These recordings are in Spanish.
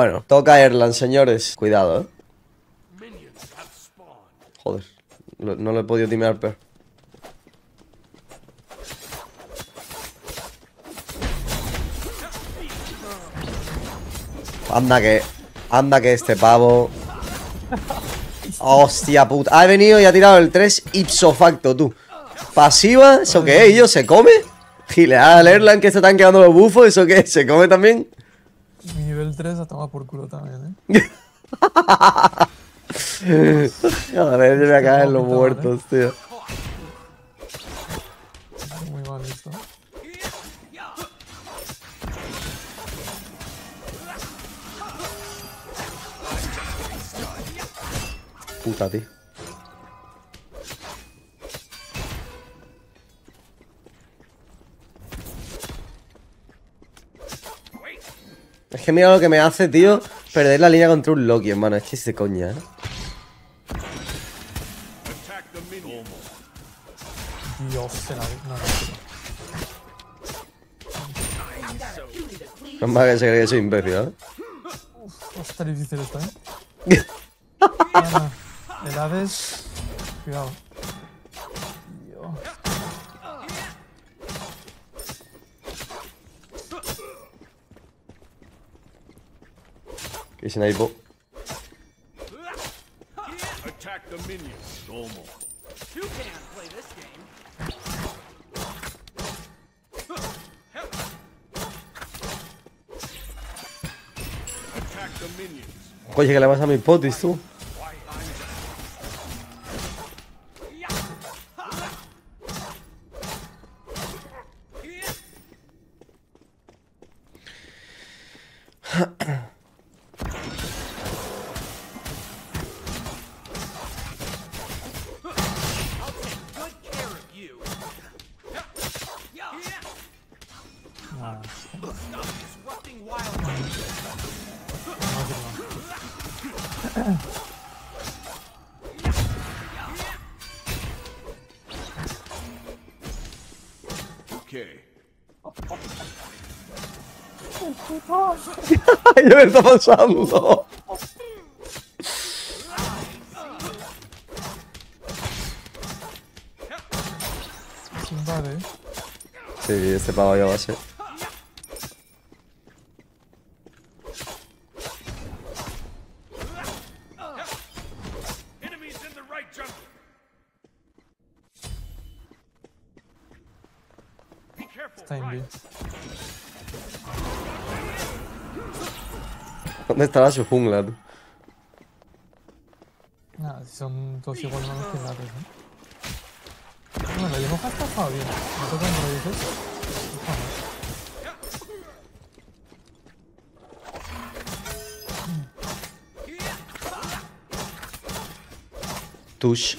Bueno, toca Erlang, señores. Cuidado, ¿eh? Joder, no lo he podido timear, pero... Anda que este pavo. Hostia puta. Ha venido y ha tirado el 3 ipso facto, tú. Pasiva, ¿eso qué es? ¿Y yo? ¿Se come? Y le da al Erlang que se están quedando los bufos, ¿eso qué es? ¿Se come también? Mi nivel 3 ha tomado por culo también, ¿eh? Joder, yo me voy a caer en los muertos, tío. Muy mal esto. Puta, tío. Es que mira lo que me hace, tío. Perder la línea contra un Loki, hermano. Es que es de coña, ¿eh? Dios, se la... No es más que se cree que soy imbécil, ¿eh? Uf, está difícil esto, ¿eh? Ana, el Hades... Cuidado. Dios. Que se naipo. Oye, que le vas a mis potis, tú. Yo me está pasando. Vale. Sí, este pavo ya va a ser. ¿Dónde estará su jungla? Nada, si son todos igual malos que la red, ¿eh? Bueno, la limoja está jugada bien. Me toca en redes. Tush.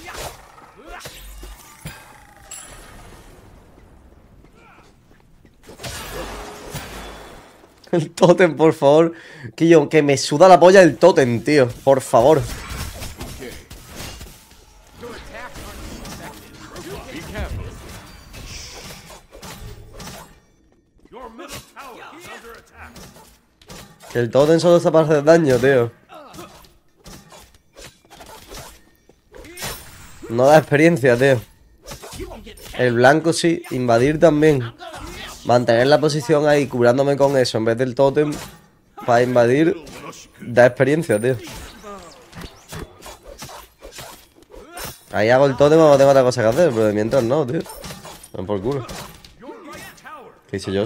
El tótem, por favor. Que me suda la polla el tótem, tío. Por favor. Que el tótem solo está para hacer daño, tío. No da experiencia, tío. El blanco sí. Invadir también. Mantener la posición ahí, curándome con eso en vez del tótem para invadir, da experiencia, tío. Ahí hago el tótem cuando tengo otra cosa que hacer, pero de mientras no, tío. Van por culo. ¿Qué hice yo?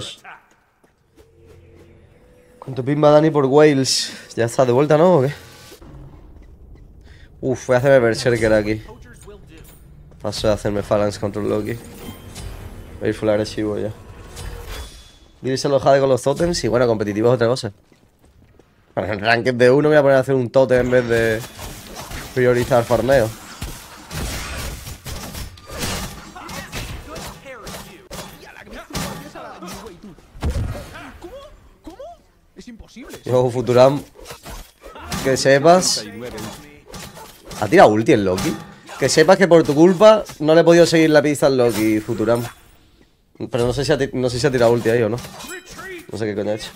¿Cuánto pimba Dani por Wales? ¿Ya está de vuelta, no? ¿O qué? Uf, voy a hacerme Berserker aquí. Paso de hacerme Phalanx contra Loki. Voy a ir full agresivo ya. Irse a los Hades con los tótems y bueno, competitivos es otra cosa. Para el ranked de uno me voy a poner a hacer un tótem en vez de priorizar farmeo. Yo, Futuram, que sepas... ¿Ha tirado ulti el Loki? Que sepas que por tu culpa no le he podido seguir la pista al Loki, Futuram. Pero no sé si ha tirado ulti ahí o no. No sé qué coño ha hecho.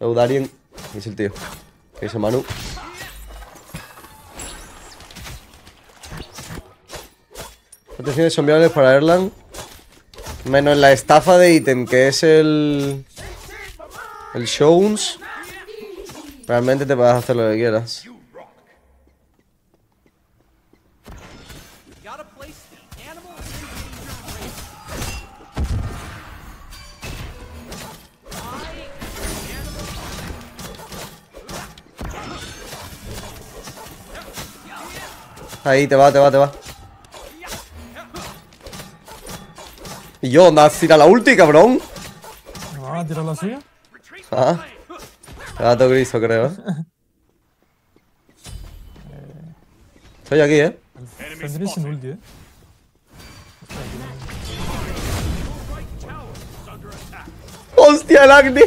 Eudarien es el tío. Eso, Manu. Protecciones son viables para Erlang. Menos la estafa de ítem, que es el... el Shones. Realmente te puedes hacer lo que quieras. Ahí, te va. Y yo, ¿dónde has tirado la ulti, cabrón? No, ¿has tirado la suya? Ah, gato griso, creo, ¿eh? Estoy aquí, ¿eh? Estás gris sin ulti, ¿eh? ¡Hostia, el Agni!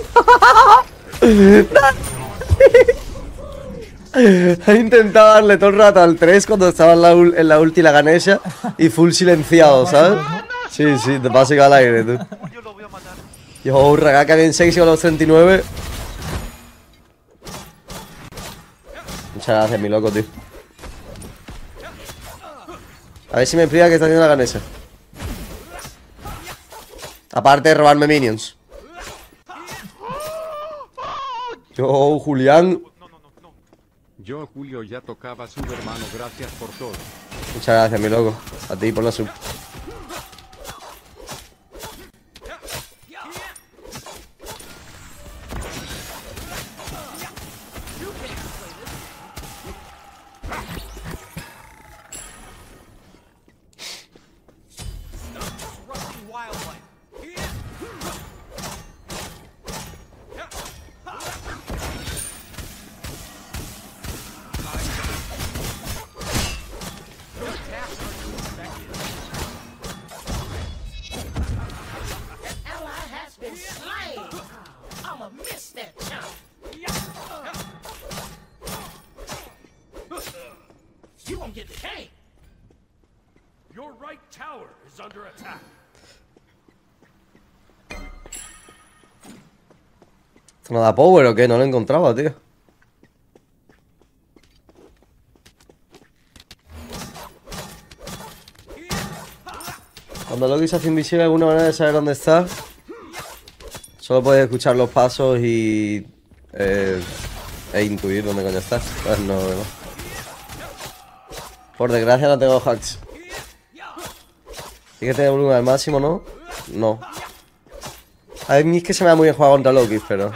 He intentado darle todo el rato al 3 cuando estaba en la ulti la Ganesha y full silenciado, ¿sabes? Sí, sí, te paso al aire, tú. Yo, Ragaka bien sexy con los 39. Muchas gracias, mi loco, tío. A ver si me explica qué está haciendo la Ganesha. Aparte de robarme minions. Yo, Julián. Yo, Julio, ya tocaba sub, hermano. Gracias por todo. Muchas gracias, mi loco. A ti por la sub. ¿Esto no da power o qué? No lo encontraba, tío. Cuando Loki se hace invisible, alguna manera de saber dónde está. Solo puedes escuchar los pasos y... e intuir dónde coño está. Pues no, no. Por desgracia no tengo hacks. Hay que tener volumen al máximo, ¿no? No. A mí es que se me da muy bien jugar contra Loki, pero...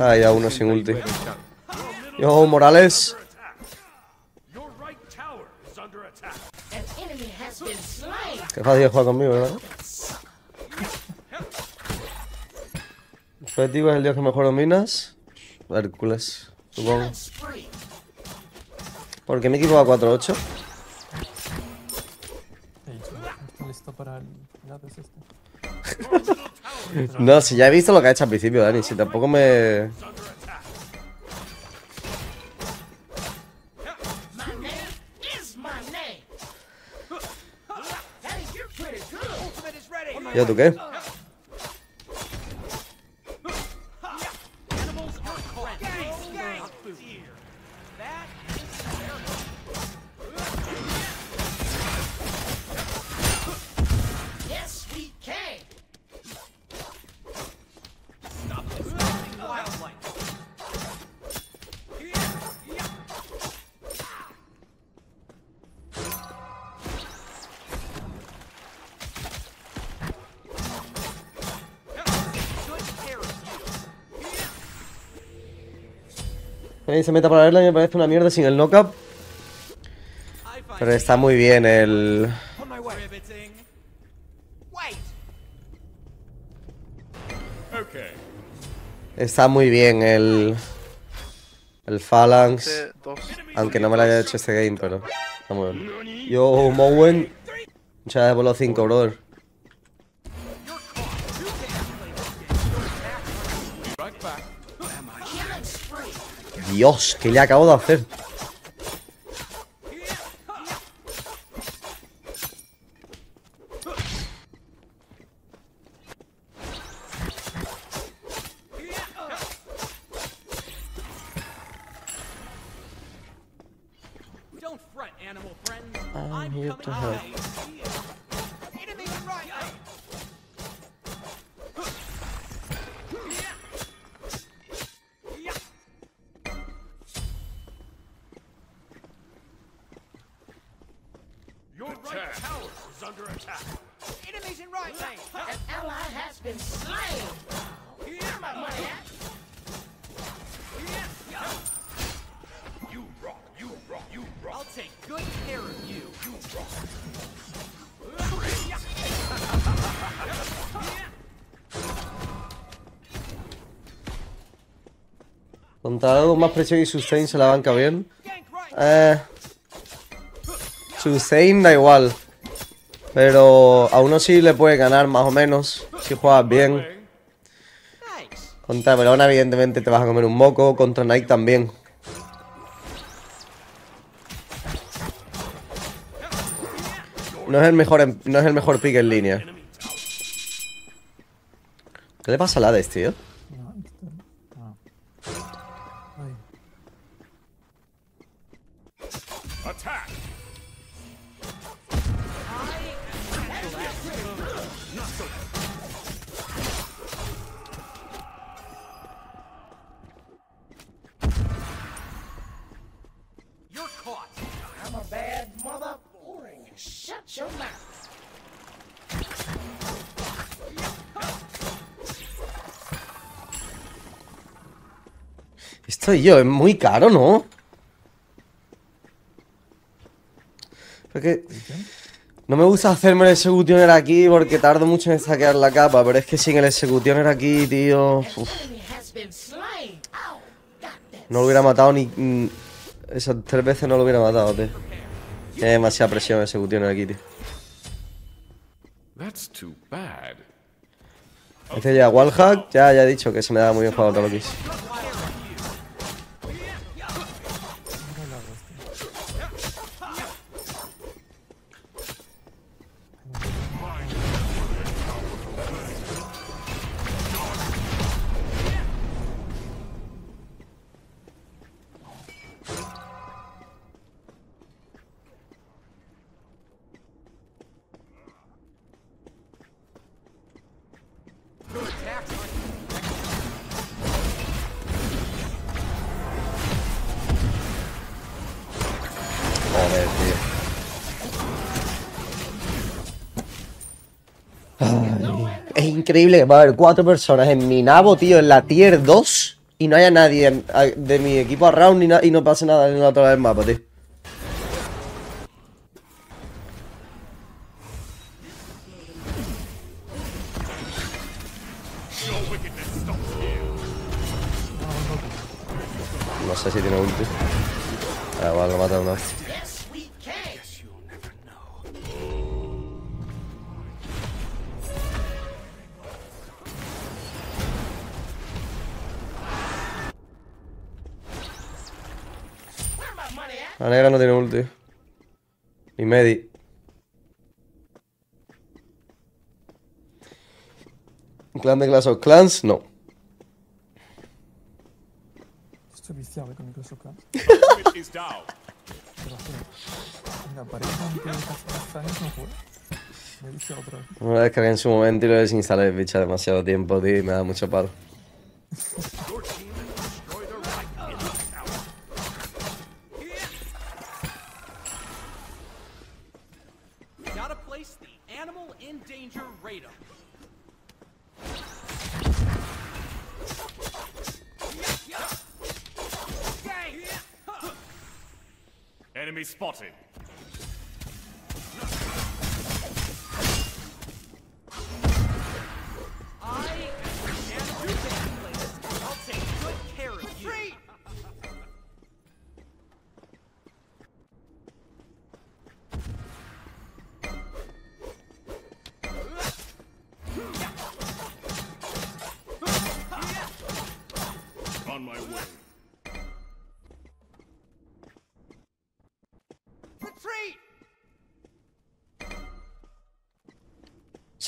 Ah, ya uno sin ulti. Yo, Morales. Qué fácil jugar conmigo, ¿verdad? El objetivo es el dios que mejor dominas. Hércules, supongo. ¿Por qué mi equipo va 4-8? Listo para el... No, si ya he visto lo que ha hecho al principio, Dani. Si tampoco me... ¿Ya tú qué? Ahí se meta para verla y me parece una mierda sin el knockup. Pero está muy bien el... Está muy bien el Phalanx. Aunque no me lo haya hecho este game, pero... Está muy bien. Yo, Mowen. Muchas gracias por los 5, brother. Dios, ¿qué le acabo de hacer? Contra algo más presión y sustain se la banca bien. Sustain da igual. Pero a uno sí le puede ganar más o menos si juegas bien. Contra Melona evidentemente te vas a comer un moco. Contra Nike también. No es el mejor pick en línea. ¿Qué le pasa a la Hades, tío? Esto yo es muy caro, ¿no? Porque no me gusta hacerme el Executioner aquí porque tardo mucho en saquear la capa, pero es que sin el Executioner aquí, tío, uf, no lo hubiera matado ni esas 3 veces, no lo hubiera matado, tío. Tiene demasiada presión el Executioner aquí, tío. Este ya wallhack, ya he dicho que se me da muy bien jugar contra Loki. Increíble que va a haber 4 personas en mi nabo, tío, en la tier 2 y no haya nadie de mi equipo a round y no pase nada en la otra del mapa, tío. No sé si tiene ulti. Ah, igual lo mata una vez. La negra no tiene ulti. Ni medi. Clan de Clash of Clans, no. Estoy viciado con mi Clash of Clans. Una vez cargué en su momento y lo desinstalé, bicha, demasiado tiempo, tío, y me da mucho palo. Enemy spotted.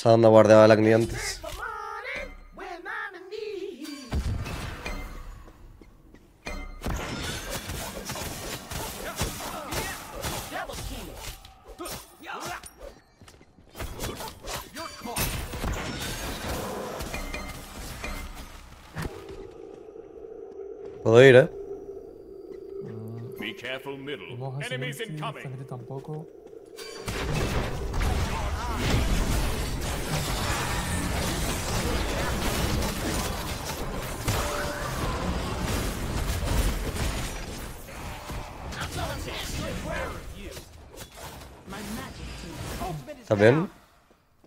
¿A dónde guardaba el acné antes? Puedo ir, ¿eh? No sé si frente tampoco. ¿Está bien?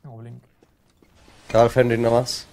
No, Blink. Te va al Fenrir nomás.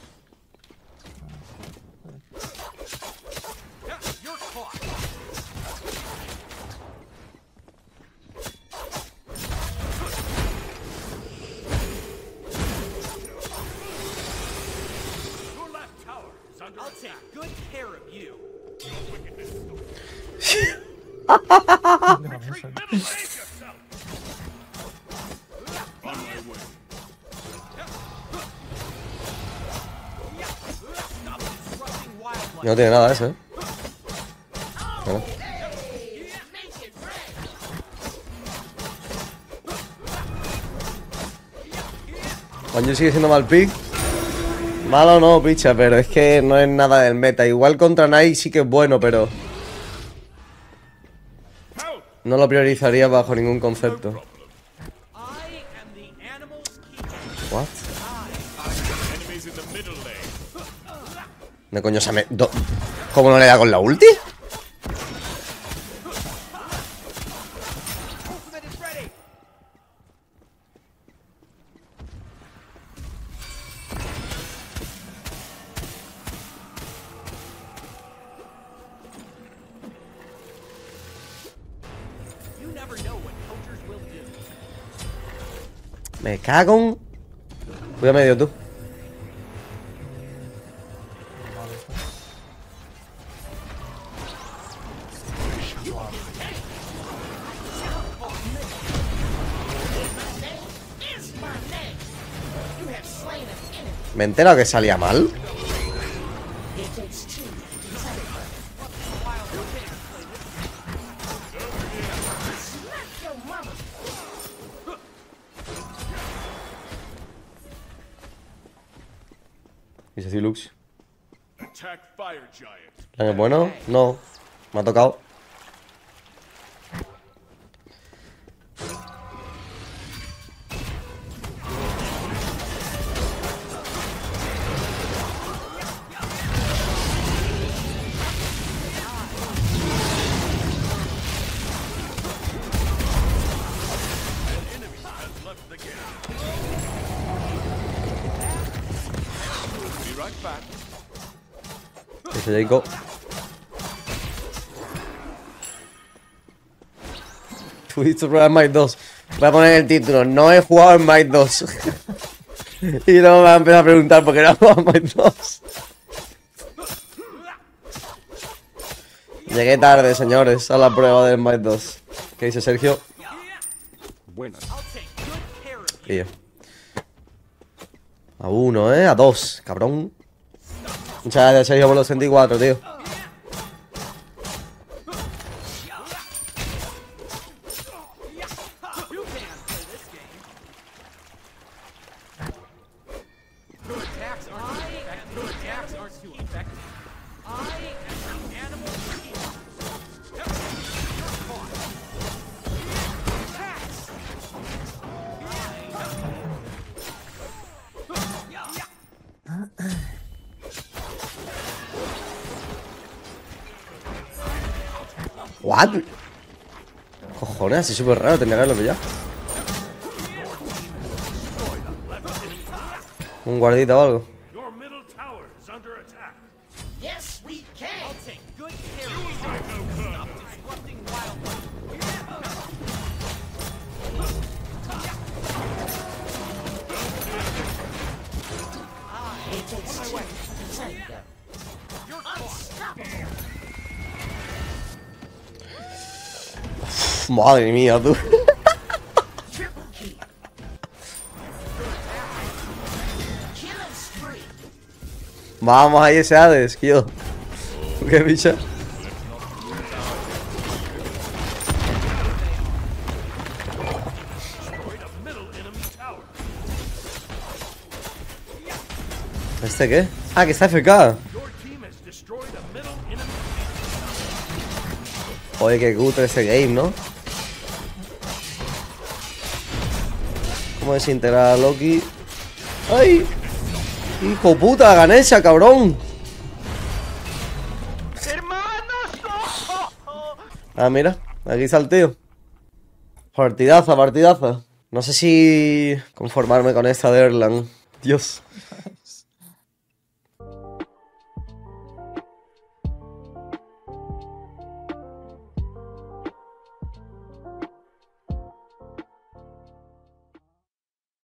No tiene nada eso, ¿eh? Bueno. Banjo sigue siendo mal pick. Malo no, picha, pero es que no es nada del meta. Igual contra Nike sí que es bueno, pero no lo priorizaría bajo ningún concepto. What? ¿Dónde coño se me... ¿Cómo no le da con la ulti? Me cago en... Voy a medio tú. Me he enterado que salía mal. Y se dice Lux. ¿Es bueno? No. Me ha tocado. Ese Jacob. Tú viste probar Smite 2. Voy a poner el título: no he jugado en Smite 2. Y luego me va a empezar a preguntar por qué no he jugado en Smite 2. Llegué tarde, señores, a la prueba de Smite 2. ¿Qué dice Sergio? Buenas. Y yo. A uno, a dos, cabrón. Muchas gracias, Sergio, por los 64, tío. Cojones, es súper raro tener haberlo pillado. Un guardita o algo. Madre mía, tú. Vamos ahí ese Hades, tío. ¿Qué bicha? ¿Este qué? Ah, que está AFK. Oye, qué cutre ese game, ¿no? ¿Cómo desintegrar a Loki? ¡Ay! ¡Hijo puta, Ganesha, cabrón! Ah, mira, aquí está el tío. Partidaza, partidaza. No sé si conformarme con esta de Erlang. Dios.